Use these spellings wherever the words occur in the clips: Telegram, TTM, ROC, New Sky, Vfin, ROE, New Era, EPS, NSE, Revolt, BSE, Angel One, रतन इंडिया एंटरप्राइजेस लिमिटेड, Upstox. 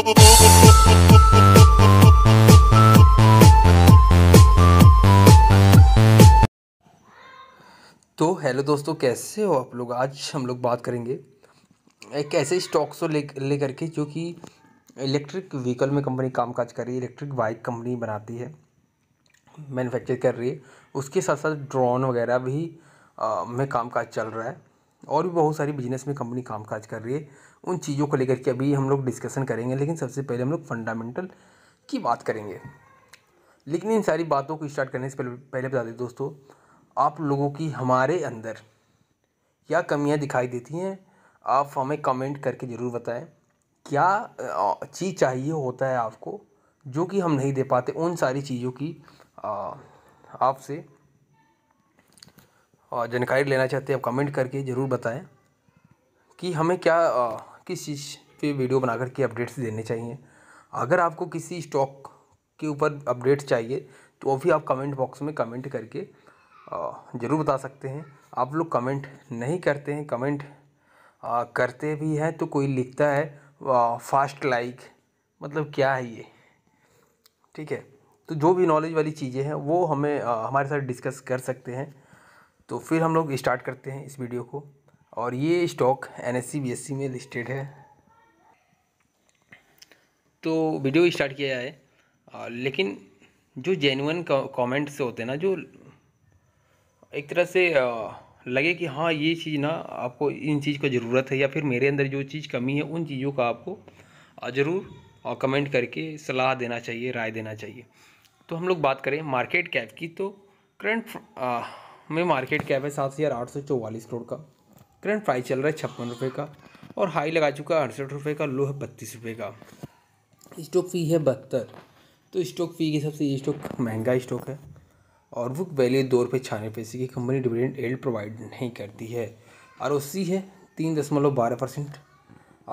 तो हेलो दोस्तों, कैसे हो आप लोग। आज हम लोग बात करेंगे एक ऐसे स्टॉक्स को लेकर के जो कि इलेक्ट्रिक व्हीकल में कंपनी कामकाज कर रही है, इलेक्ट्रिक बाइक कंपनी बनाती है, मैन्युफैक्चर कर रही है। उसके साथ साथ ड्रोन वगैरह भी में कामकाज चल रहा है और भी बहुत सारी बिजनेस में कंपनी कामकाज कर रही है। उन चीज़ों को लेकर के अभी हम लोग डिस्कशन करेंगे, लेकिन सबसे पहले हम लोग फंडामेंटल की बात करेंगे। लेकिन इन सारी बातों को स्टार्ट करने से पहले बता दें दोस्तों, आप लोगों की हमारे अंदर क्या कमियां दिखाई देती हैं, आप हमें कमेंट करके ज़रूर बताएं। क्या चीज़ चाहिए होता है आपको जो कि हम नहीं दे पाते, उन सारी चीज़ों की आपसे जानकारी लेना चाहते हैं। आप कमेंट करके ज़रूर बताएं कि हमें क्या किस चीज़ पे वीडियो बना करके अपडेट्स देने चाहिए। अगर आपको किसी स्टॉक के ऊपर अपडेट्स चाहिए तो वो भी आप कमेंट बॉक्स में कमेंट करके ज़रूर बता सकते हैं। आप लोग कमेंट नहीं करते हैं, कमेंट करते भी हैं तो कोई लिखता है फास्ट लाइक, मतलब क्या है ये, ठीक है। तो जो भी नॉलेज वाली चीज़ें हैं वो हमें हमारे साथ डिस्कस कर सकते हैं। तो फिर हम लोग स्टार्ट करते हैं इस वीडियो को। और ये स्टॉक NSE BSE में लिस्टेड है। तो वीडियो स्टार्ट किया है, लेकिन जो जेन्युइन कमेंट्स होते हैं ना, जो एक तरह से लगे कि हाँ ये चीज़ ना आपको इन चीज़ का ज़रूरत है या फिर मेरे अंदर जो चीज़ कमी है, उन चीज़ों का आपको ज़रूर कमेंट करके सलाह देना चाहिए, राय देना चाहिए। तो हम लोग बात करें मार्केट कैप की, तो करंट में मार्केट कैप है 7,844 करोड़ का। करंट प्राइस चल रहा है 56 रुपये का और हाई लगा चुका है 68 रुपये का, लो है 32 रुपये का। स्टॉक फी है 72, तो स्टॉक फी के हिसाब से ये स्टॉक महंगा स्टॉक है। और बुक वैल्यू 2 रुपये 96 पैसे की। कंपनी डिविडेंड एल्ड प्रोवाइड नहीं करती है। ROC है 3.12%।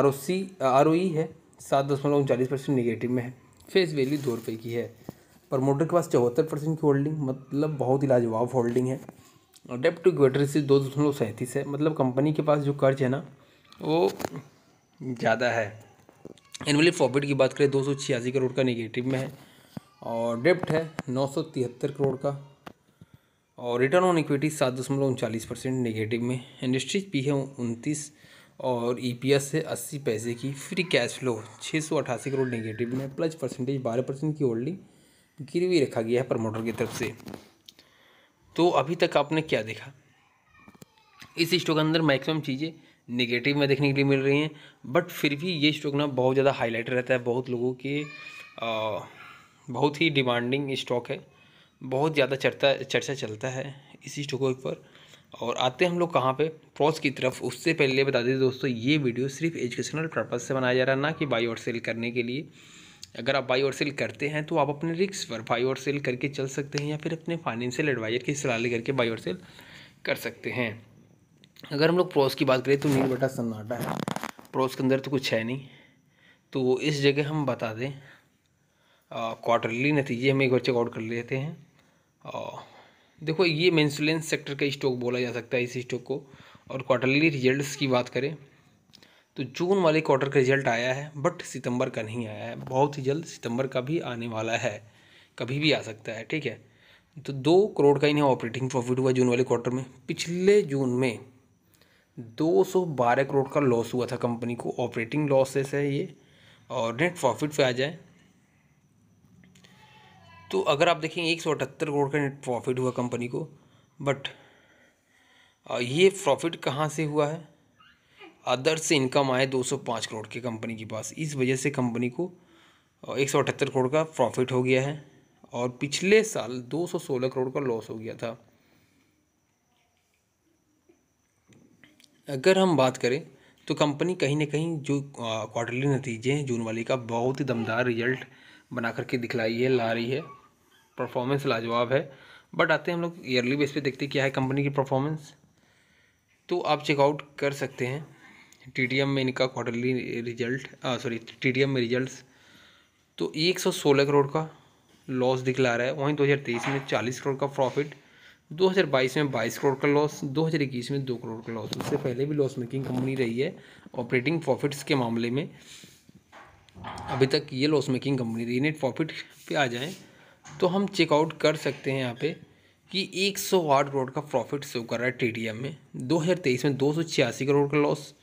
ROE है 7.39% निगेटिव में है। फेस वैल्यू 2 रुपये की है। प्रमोटर के पास 74% की होल्डिंग, मतलब बहुत ही लाजवाब होल्डिंग है। और डेप्ट टू इक्विटी से 2.37 है, मतलब कंपनी के पास जो कर्ज है ना वो ज़्यादा है। एनुअली प्रॉफिट की बात करें 286 करोड़ का निगेटिव में है और डेप्ट है 973 करोड़ का। और रिटर्न ऑन इक्विटी 7.39% निगेटिव में। इंडस्ट्रीज पी है 29 और EPS है 80 पैसे की। Free cash flow 688 crore negative में, प्लस परसेंटेज 12% की होल्डिंग गिरवी रखा गया है प्रमोटर की तरफ से। तो अभी तक आपने क्या देखा, इस स्टॉक के अंदर मैक्सिमम चीज़ें निगेटिव में देखने के लिए मिल रही हैं, बट फिर भी ये स्टॉक ना बहुत ज़्यादा हाईलाइट रहता है। बहुत लोगों के बहुत ही डिमांडिंग स्टॉक है, बहुत ज़्यादा चर्चा चलता है इसी स्टॉक के ऊपर। और आते हम लोग कहाँ पे, प्रॉस की तरफ। उससे पहले बता दें दोस्तों, ये वीडियो सिर्फ एजुकेशनल पर्पज़ से बनाया जा रहा है, ना कि बाई और सेल करने के लिए। अगर आप बाई और सेल करते हैं तो आप अपने रिस्क पर बाई और सेल करके चल सकते हैं या फिर अपने फाइनेंशियल एडवाइजर की सलाह ले करके बाई और सेल कर सकते हैं। अगर हम लोग प्रॉस की बात करें तो नील बटा सन्नाटा है, प्रॉस के अंदर तो कुछ है नहीं। तो इस जगह हम बता दें क्वार्टरली नतीजे हम एक बार चेकआउट कर लेते हैं। देखो ये मेंसुलेंस सेक्टर का स्टॉक बोला जा सकता है इस स्टॉक को। और क्वार्टरली रिजल्ट्स की बात करें तो जून वाले क्वार्टर का रिजल्ट आया है, बट सितंबर का नहीं आया है। बहुत ही जल्द सितंबर का भी आने वाला है, कभी भी आ सकता है, ठीक है। तो 2 करोड़ का इन्हें ऑपरेटिंग प्रॉफिट हुआ जून वाले क्वार्टर में। पिछले जून में 212 करोड़ का लॉस हुआ था कंपनी को, ऑपरेटिंग लॉसेस है ये। और नेट प्रॉफिट पे आ जाए तो अगर आप देखेंगे 178 करोड़ का नेट प्रॉफिट हुआ कंपनी को, बट ये प्रॉफिट कहाँ से हुआ है, अदर से इनकम आए 205 करोड़ के कंपनी के पास। इस वजह से कंपनी को 178 करोड़ का प्रॉफिट हो गया है। और पिछले साल 216 करोड़ का लॉस हो गया था। अगर हम बात करें तो कंपनी कहीं ना कहीं जो क्वार्टरली नतीजे हैं जून वाले का, बहुत ही दमदार रिजल्ट बना करके दिखलाई है, ला रही है, परफॉर्मेंस लाजवाब है। बट आते हैं हम लोग ईयरली बेस पे, देखते क्या है कंपनी की परफॉर्मेंस। तो आप चेकआउट कर सकते हैं TTM में इनका क्वार्टरली रिजल्ट, सॉरी TTM में रिजल्ट्स। तो 116 करोड़ का लॉस दिखला रहा है, वहीं 2023 में 40 करोड़ का प्रॉफिट, 2022 में 22 करोड़ का लॉस, 2021 में 2 करोड़ का लॉस। उससे पहले भी लॉस मेकिंग कंपनी रही है ऑपरेटिंग प्रॉफिट्स के मामले में। अभी तक ये लॉस मेकिंग कंपनी रही, नेट प्रॉफिट पे आ जाएं तो हम चेकआउट कर सकते हैं यहाँ पे कि 108 करोड़ का प्रॉफिट शो कर रहा है टीडीएम में। 2023 में 286 करोड़ का लॉस,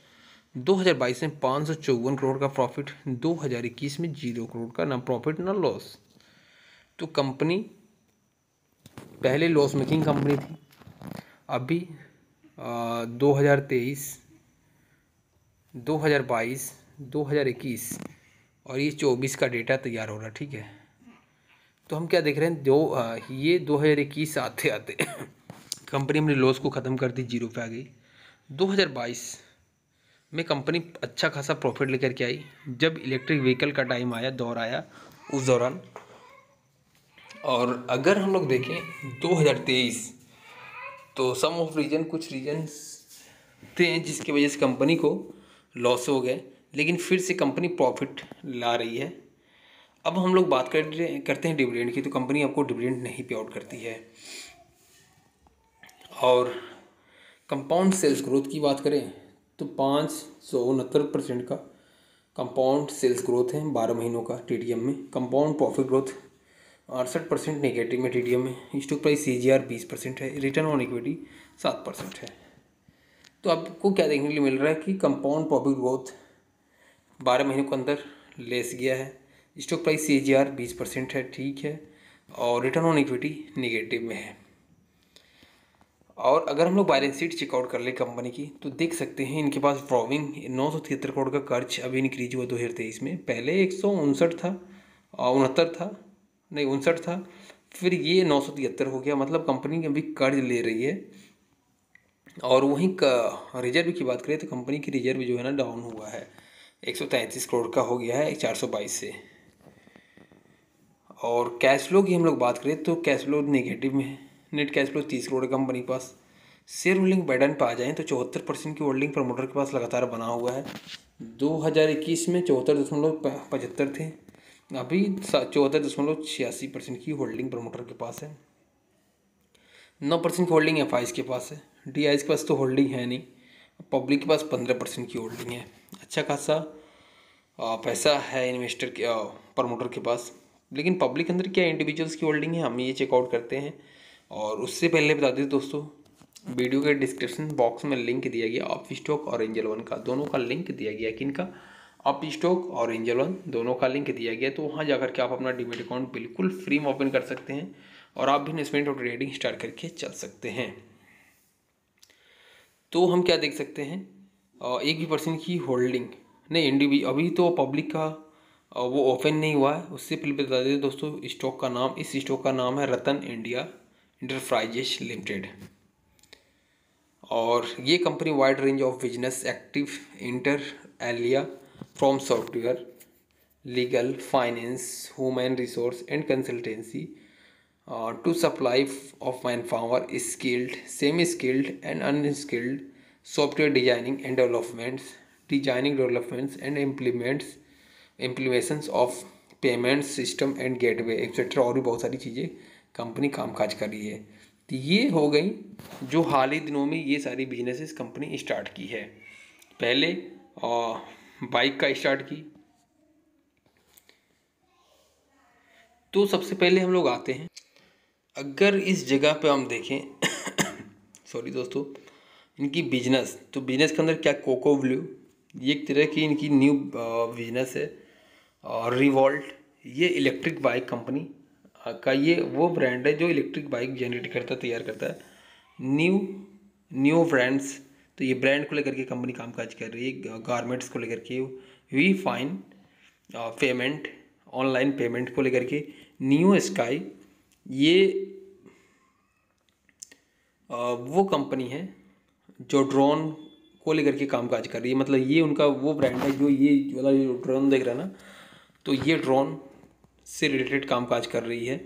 2022 में 554 करोड़ का प्रॉफिट, 2021 में 0 करोड़ का ना प्रॉफिट ना लॉस। तो कंपनी पहले लॉस मेकिंग कंपनी थी, अभी 2023, 2022, 2021 और ये 24 का डेटा तैयार हो रहा है, ठीक है। तो हम क्या देख रहे हैं, ये 2021 आते आते कंपनी अपने लॉस को ख़त्म कर दी, 0 पे आ गई। 2022 में कंपनी अच्छा खासा प्रॉफिट लेकर के आई जब इलेक्ट्रिक व्हीकल का टाइम आया, दौर आया उस दौरान। और अगर हम लोग देखें 2023 तो सम ऑफ रीजन, कुछ रीजन्स थे जिसकी वजह से कंपनी को लॉस हो गए, लेकिन फिर से कंपनी प्रॉफिट ला रही है। अब हम लोग बात करते हैं डिविडेंड की। तो कंपनी आपको डिविडेंड नहीं पे आउट करती है। और कंपाउंड सेल्स ग्रोथ की बात करें तो 569% का कंपाउंड सेल्स ग्रोथ है 12 महीनों का टीडीएम में। कंपाउंड प्रॉफिट ग्रोथ 68% नेगेटिव में टीडीएम में। स्टॉक प्राइस सीजीआर 20% है, रिटर्न ऑन इक्विटी 7% है। तो आपको क्या देखने के लिए मिल रहा है कि कंपाउंड प्रॉफिट ग्रोथ 12 महीनों के अंदर लेस गया है, स्टॉक प्राइस सीजीआर 20% है, ठीक है, और रिटर्न ऑन इक्विटी नेगेटिव में है। और अगर हम लोग बैलेंस शीट चेकआउट कर ले कंपनी की तो देख सकते हैं इनके पास ड्रॉविंग 973 करोड़ का कर्ज अभी इंक्रीज हुआ 2023 में। पहले 159 था, 69 था, नहीं 59 था, फिर ये 973 हो गया, मतलब कंपनी अभी कर्ज ले रही है। और वहीं रिजर्व की बात करें तो कंपनी की रिजर्व जो है ना डाउन हुआ है, 133 करोड़ का हो गया है 422 से। और कैश फ्लो की हम लोग बात करें तो कैश फ्लो नेगेटिव में है, net cash flow 30 crore company के पास। शेयर होल्डिंग बैडन पर आ जाएँ तो 74% की होल्डिंग प्रमोटर के पास लगातार बना हुआ है। 2021 में 74.75 थे, अभी 74.86% की होल्डिंग प्रमोटर के पास है। 9% की होल्डिंग एफआईज के पास है, डीआईज के पास तो होल्डिंग है नहीं। पब्लिक के पास 15% की होल्डिंग है, अच्छा खासा पैसा है इन्वेस्टर के प्रमोटर के पास। लेकिन पब्लिक के अंदर क्या इंडिविजुअल्स की होल्डिंग है, हम ये चेकआउट करते हैं। और उससे पहले बता दें दोस्तों, वीडियो के डिस्क्रिप्शन बॉक्स में लिंक दिया गया अपस्टॉक और एंजल वन का, दोनों का लिंक दिया गया। किनका? अपस्टॉक और एंजल वन दोनों का लिंक दिया गया। तो वहाँ जाकर के आप अपना डीमैट अकाउंट बिल्कुल फ्री में ओपन कर सकते हैं और आप भी इन्वेस्टमेंट और ट्रेडिंग स्टार्ट करके चल सकते हैं। तो हम क्या देख सकते हैं, 1% की होल्डिंग नहीं इंडिविजुअल, अभी तो पब्लिक का वो ओपन नहीं हुआ है। उससे पहले बता दें दोस्तों, स्टॉक का नाम, इस स्टॉक का नाम है रतन इंडिया एंटरप्राइजेस लिमिटेड। और ये company wide range of business active inter alia from software, legal, finance, human resource and consultancy to supply of manpower, skilled, semi-skilled and unskilled software designing and developments, and implementations of payment system and gateway etc. और भी बहुत सारी चीज़ें company कामकाज कर रही है। तो ये हो गई जो हाल ही दिनों में ये सारी बिजनेसेस कंपनी स्टार्ट की है। पहले बाइक का स्टार्ट की। तो सबसे पहले हम लोग आते हैं, अगर इस जगह पे हम देखें सॉरी दोस्तों, इनकी बिजनेस, तो बिजनेस के अंदर क्या, कोको ब्लू ये एक तरह की इनकी न्यू बिजनेस है। और रिवॉल्ट ये इलेक्ट्रिक बाइक कंपनी का ये वो ब्रांड है जो इलेक्ट्रिक बाइक जनरेट करता है, तैयार करता है। न्यू ब्रांड्स, तो ये ब्रांड को लेकर के कंपनी कामकाज कर रही है। गारमेंट्स को लेकर के, Vfin पेमेंट, ऑनलाइन पेमेंट को लेकर के। न्यू स्काई ये वो कंपनी है जो ड्रोन को लेकर के कामकाज कर रही है, मतलब ये उनका वो ब्रांड है जो ये वाला जो ड्रोन देख रहा है ना, तो ये ड्रोन से रिलेटेड कामकाज कर रही है।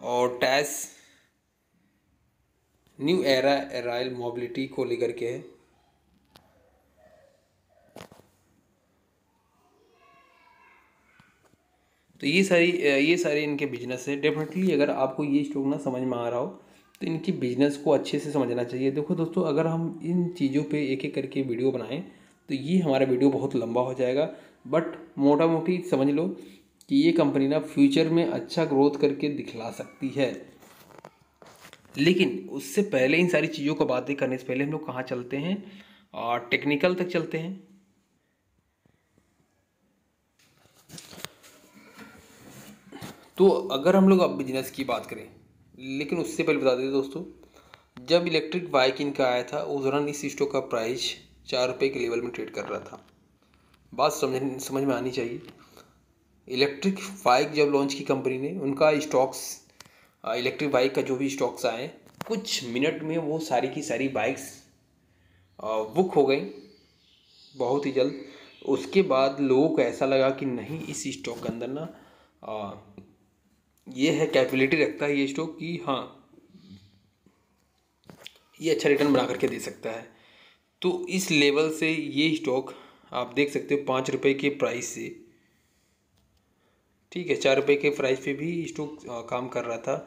और टैस न्यू एरा एराइल मोबिलिटी को लेकर के है। तो ये सारे इनके बिजनेस है। डेफिनेटली अगर आपको ये स्टॉक ना समझ में आ रहा हो तो इनकी बिजनेस को अच्छे से समझना चाहिए। देखो दोस्तों, अगर हम इन चीज़ों पे एक एक करके वीडियो बनाएं तो ये हमारा वीडियो बहुत लंबा हो जाएगा। बट मोटा मोटी समझ लो कि ये कंपनी ना फ्यूचर में अच्छा ग्रोथ करके दिखला सकती है। लेकिन उससे पहले इन सारी चीज़ों को बातें करने से पहले हम लोग कहाँ चलते हैं और टेक्निकल तक चलते हैं। तो अगर हम लोग अब बिजनेस की बात करें, लेकिन उससे पहले बता दें दोस्तों, जब इलेक्ट्रिक बाइक इनका आया था उस दौरान इस स्टॉक का प्राइस 4 रुपये के लेवल में ट्रेड कर रहा था। बात समझ में आनी चाहिए। इलेक्ट्रिक बाइक जब लॉन्च की कंपनी ने, उनका स्टॉक्स इलेक्ट्रिक बाइक का जो भी स्टॉक्स आए कुछ मिनट में वो सारी की सारी बाइक्स बुक हो गई बहुत ही जल्द। उसके बाद लोगों को ऐसा लगा कि नहीं, इस स्टॉक के अंदर ना ये है कैपेबिलिटी रखता है ये स्टॉक कि हाँ ये अच्छा रिटर्न बना करके दे सकता है। तो इस लेवल से ये स्टॉक आप देख सकते हो 5 रुपये के प्राइस से, ठीक है, 4 रुपये के प्राइस पे भी स्टॉक काम कर रहा था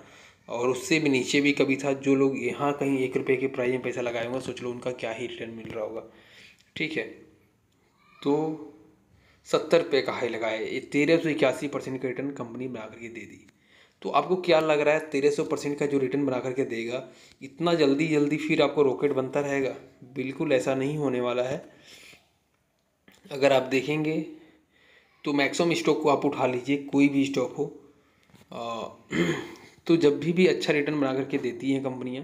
और उससे भी नीचे भी कभी था। जो लोग यहाँ कहीं 1 रुपये के प्राइस में पैसा लगाए होंगे सोच लो उनका क्या ही रिटर्न मिल रहा होगा, ठीक है। तो 70 रुपये का हाई लगाए, 1381% का रिटर्न कंपनी बना करके दे दी। तो आपको क्या लग रहा है 1300% का जो रिटर्न बना करके देगा इतना जल्दी जल्दी फिर आपको रॉकेट बनता रहेगा? बिल्कुल ऐसा नहीं होने वाला है। अगर आप देखेंगे तो मैक्सिमम स्टॉक को आप उठा लीजिए, कोई भी स्टॉक हो, तो जब भी अच्छा रिटर्न बना करके देती हैं कंपनियां,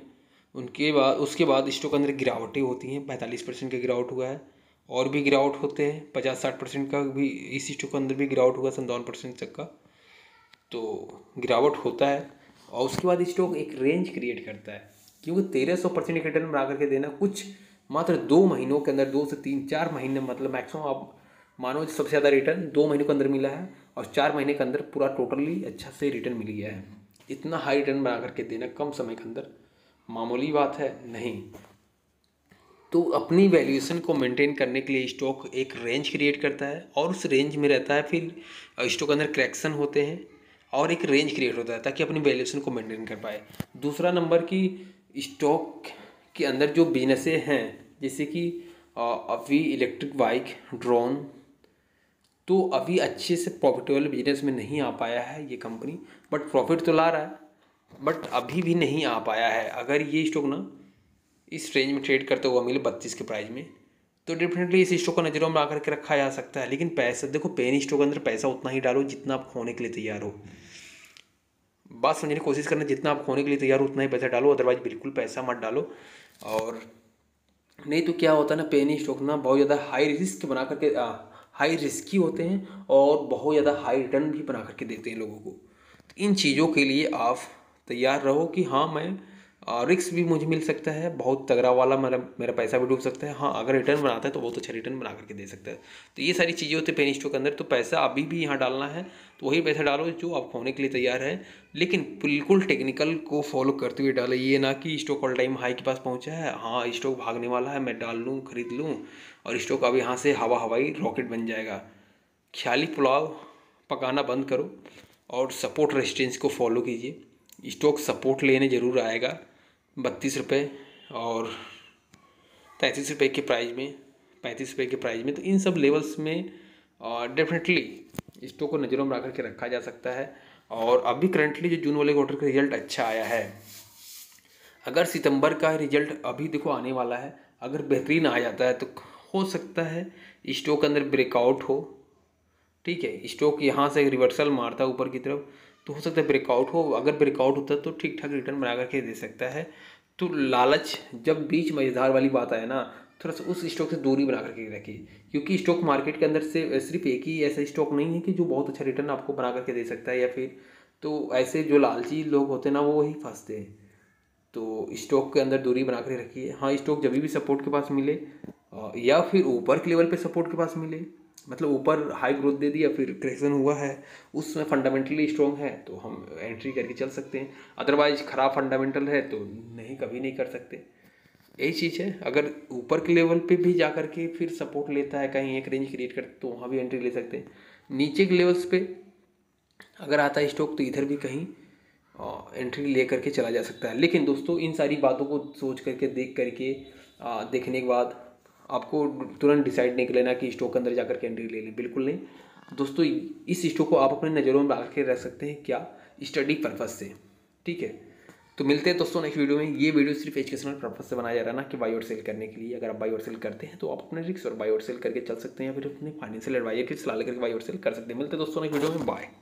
उसके बाद स्टॉक के अंदर गिरावटें होती हैं। 45% का गिरावट हुआ है और भी गिरावट होते हैं, 50-60% का भी इस स्टॉक के अंदर भी गिरावट हुआ, 57% तक का तो गिरावट होता है। और उसके बाद स्टॉक एक रेंज क्रिएट करता है, क्योंकि 1300% रिटर्न बना करके देना कुछ मात्र 2 महीनों के अंदर, 2 से 3-4 महीने, मतलब मैक्सिमम आप मानो सबसे ज़्यादा रिटर्न 2 महीनों के अंदर मिला है और 4 महीने के अंदर पूरा टोटली अच्छा से रिटर्न मिल गया है। इतना हाई रिटर्न बना करके देना कम समय के अंदर मामूली बात है नहीं। तो अपनी वैल्यूएशन को मेंटेन करने के लिए स्टॉक एक रेंज क्रिएट करता है और उस रेंज में रहता है। फिर स्टॉक के अंदर क्रैक्शन होते हैं और एक रेंज क्रिएट होता है ताकि अपनी वैल्यूएशन को मेंटेन कर पाए। दूसरा नंबर की स्टॉक के अंदर जो बिजनेसें हैं जैसे कि अभी इलेक्ट्रिक बाइक, ड्रोन, तो अभी अच्छे से प्रॉफिटेबल बिजनेस में नहीं आ पाया है ये कंपनी, बट प्रॉफिट तो ला रहा है, बट अभी भी नहीं आ पाया है। अगर ये स्टॉक ना इस रेंज में ट्रेड करता हुआ मिले 32 के प्राइस में तो डेफिनेटली इस स्टॉक को नज़रों में ला करके रखा जा सकता है। लेकिन पैसा देखो, पेन स्टॉक के अंदर पैसा उतना ही डालो जितना आप खोने के लिए तैयार हो। बात समझने की कोशिश करना, जितना आप खोने के लिए तैयार हो उतना ही पैसा डालो, अदरवाइज बिल्कुल पैसा मत डालो। और नहीं तो क्या होता है ना, पेन स्टॉक ना बहुत ज़्यादा हाई रिस्क बना करके हाई रिस्की होते हैं और बहुत ज़्यादा हाई रिटर्न भी बना करके देते हैं लोगों को। तो इन चीज़ों के लिए आप तैयार रहो कि हाँ मैं रिस्क भी मुझे मिल सकता है, बहुत तगड़ा वाला मेरा पैसा भी डूब सकता है। हाँ अगर रिटर्न बनाता है तो बहुत अच्छा रिटर्न बना करके दे सकता है। तो ये सारी चीज़ें होती है पेन स्टॉक के अंदर। तो पैसा अभी भी यहाँ डालना है तो वही पैसा डालो जो आप खोने के लिए तैयार है, लेकिन बिल्कुल टेक्निकल को फॉलो करते हुए डालो। ये ना कि स्टॉक ऑल टाइम हाई के पास पहुँचा है, हाँ स्टॉक भागने वाला है, मैं डाल लूँ, खरीद लूँ और स्टॉक अब यहाँ से हवाई रॉकेट बन जाएगा। ख्याली पुलाव पकाना बंद करो और सपोर्ट रेजिस्टेंस को फॉलो कीजिए। स्टॉक सपोर्ट लेने ज़रूर आएगा 32 रुपये और 33 रुपये के प्राइस में, 35 रुपये के प्राइस में। तो इन सब लेवल्स में डेफिनेटली स्टॉक को नज़रों में रख के रखा जा सकता है। और अभी करंटली जो जून वाले क्वार्टर का रिजल्ट अच्छा आया है, अगर सितंबर का रिजल्ट अभी देखो आने वाला है, अगर बेहतरीन आ जाता है तो हो सकता है स्टॉक के अंदर ब्रेकआउट हो, ठीक है, स्टॉक यहाँ से रिवर्सल मारता है ऊपर की तरफ तो हो सकता है ब्रेकआउट हो। अगर ब्रेकआउट होता है तो ठीक ठाक रिटर्न बना करके दे सकता है। तो लालच जब बीच मजेदार वाली बात आए ना, थोड़ा सा उस स्टॉक से दूरी बना करके रखिए, क्योंकि स्टॉक मार्केट के अंदर से सिर्फ एक ही ऐसा स्टॉक नहीं है कि जो बहुत अच्छा रिटर्न आपको बना करके दे सकता है। या फिर तो ऐसे जो लालची लोग होते हैं ना वो वही फंसते हैं। तो स्टॉक के अंदर दूरी बना कर रखिए। हाँ स्टॉक जब भी सपोर्ट के पास मिले या फिर ऊपर के लेवल पर सपोर्ट के पास मिले, मतलब ऊपर हाई ग्रोथ दे दी या फिर करेक्शन हुआ है, उसमें फंडामेंटली स्ट्रॉन्ग है तो हम एंट्री करके चल सकते हैं। अदरवाइज ख़राब फंडामेंटल है तो नहीं, कभी नहीं कर सकते। यही चीज़ है। अगर ऊपर के लेवल पे भी जा कर के फिर सपोर्ट लेता है, कहीं एक रेंज क्रिएट कर तो वहाँ भी एंट्री ले सकते हैं। नीचे के लेवल्स पे अगर आता है स्टॉक तो इधर भी कहीं एंट्री ले करके चला जा सकता है। लेकिन दोस्तों इन सारी बातों को सोच करके देखने के बाद आपको तुरंत डिसाइड नहीं कर लेना कि स्टॉक के अंदर जाकर के एंट्री ले लें, बिल्कुल नहीं दोस्तों। इस स्टॉक को आप अपनी नज़रों में डाल के रख सकते हैं, क्या स्टडी पर्पज़ से, ठीक है। तो मिलते हैं दोस्तों नेक्स्ट वीडियो में। ये वीडियो सिर्फ एजुकेशनल पर्पज से बनाया जा रहा है ना कि बाई और सेल करने के लिए। अगर आप बाई और सेल करते हैं तो आप अपने रिस्क और बाई और सेल करके चल सकते हैं, या फिर अपने फाइनेंशियल एडवाइजर की सलाह लेकर बाई और सेल कर सकते हैं। मिलते हैं दोस्तों नेक्स्ट वीडियो में, बाय।